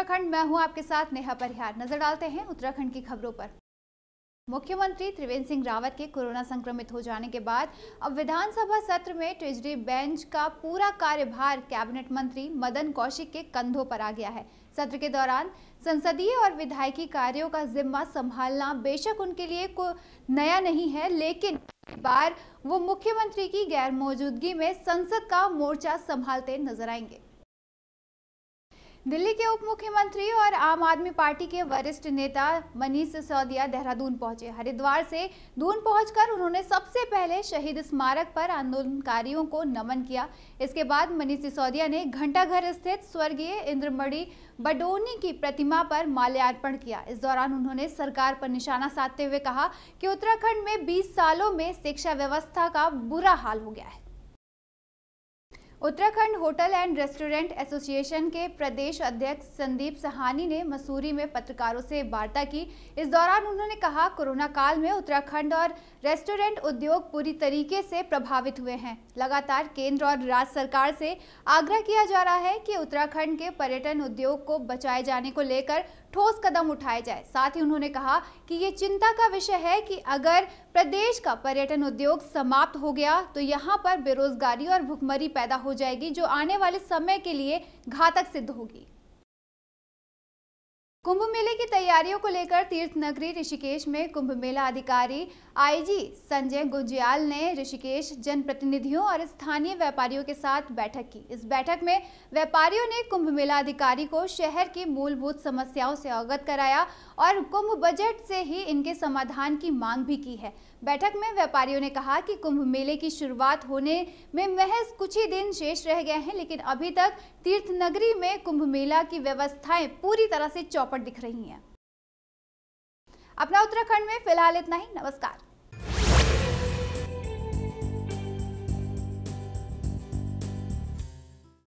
उत्तराखंड, मैं हूं आपके साथ नेहा परिहार। नजर डालते हैं उत्तराखंड की खबरों पर। मुख्यमंत्री त्रिवेंद्र सिंह रावत के कोरोना संक्रमित हो जाने के बाद अब विधानसभा सत्र में ट्रेजरी बेंच का पूरा कार्यभार कैबिनेट मंत्री मदन कौशिक के कंधों पर आ गया है। सत्र के दौरान संसदीय और विधायकी कार्यों का जिम्मा संभालना बेशक उनके लिए कोई नया नहीं है, लेकिन इस बार वो मुख्यमंत्री की गैर मौजूदगी में संसद का मोर्चा संभालते नजर आएंगे। दिल्ली के उप मुख्यमंत्री और आम आदमी पार्टी के वरिष्ठ नेता मनीष सिसोदिया देहरादून पहुंचे। हरिद्वार से दून पहुंचकर उन्होंने सबसे पहले शहीद स्मारक पर आंदोलनकारियों को नमन किया। इसके बाद मनीष सिसोदिया ने घंटाघर स्थित स्वर्गीय इंद्रमणि बडोनी की प्रतिमा पर माल्यार्पण किया। इस दौरान उन्होंने सरकार पर निशाना साधते हुए कहा कि उत्तराखंड में 20 सालों में शिक्षा व्यवस्था का बुरा हाल हो गया है। Uttarakhand hotel and restaurant association के प्रदेश अध्यक्ष संदीप सहानी ने मसूरी में पत्रकारों से वार्ता की। इस दौरान उन्होंने कहा, कोरोना काल में उत्तराखंड और रेस्टोरेंट उद्योग पूरी तरीके से प्रभावित हुए हैं। लगातार केंद्र और राज्य सरकार से आग्रह किया जा रहा है कि उत्तराखंड के पर्यटन उद्योग को बचाए जाने को लेकर ठोस कदम उठाए जाए। साथ ही उन्होंने कहा कि ये चिंता का विषय है कि अगर प्रदेश का पर्यटन उद्योग समाप्त हो गया तो यहाँ पर बेरोजगारी और भुखमरी पैदा हो जाएगी, जो आने वाले समय के लिए घातक सिद्ध होगी। कुंभ मेले की तैयारियों को लेकर तीर्थ नगरी ऋषिकेश में कुंभ मेला अधिकारी आईजी संजय गुंजियाल ने ऋषिकेश जनप्रतिनिधियों और स्थानीय व्यापारियों के साथ बैठक की। इस बैठक में व्यापारियों ने कुंभ मेला अधिकारी को शहर की मूलभूत समस्याओं से अवगत कराया और कुंभ बजट से ही इनके समाधान की मांग भी की है। बैठक में व्यापारियों ने कहा कि कुंभ मेले की शुरुआत होने में महज कुछ ही दिन शेष रह गए हैं, लेकिन अभी तक तीर्थ नगरी में कुंभ मेला की व्यवस्थाएं पूरी तरह से चौपट दिख रही हैं। अपना उत्तराखंड में फिलहाल इतना ही। नमस्कार।